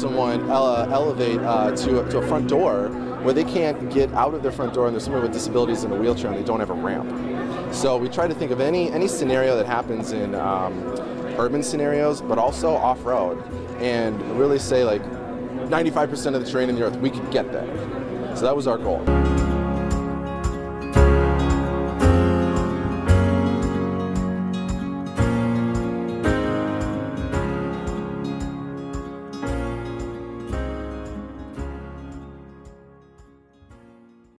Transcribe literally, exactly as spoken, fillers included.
someone uh, elevate uh, to, to a front door where they can't get out of their front door, and there's someone with disabilities in a wheelchair and they don't have a ramp. So we try to think of any, any scenario that happens in um, urban scenarios, but also off-road, and really say like ninety-five percent of the terrain in the earth, we could get there. So that was our goal.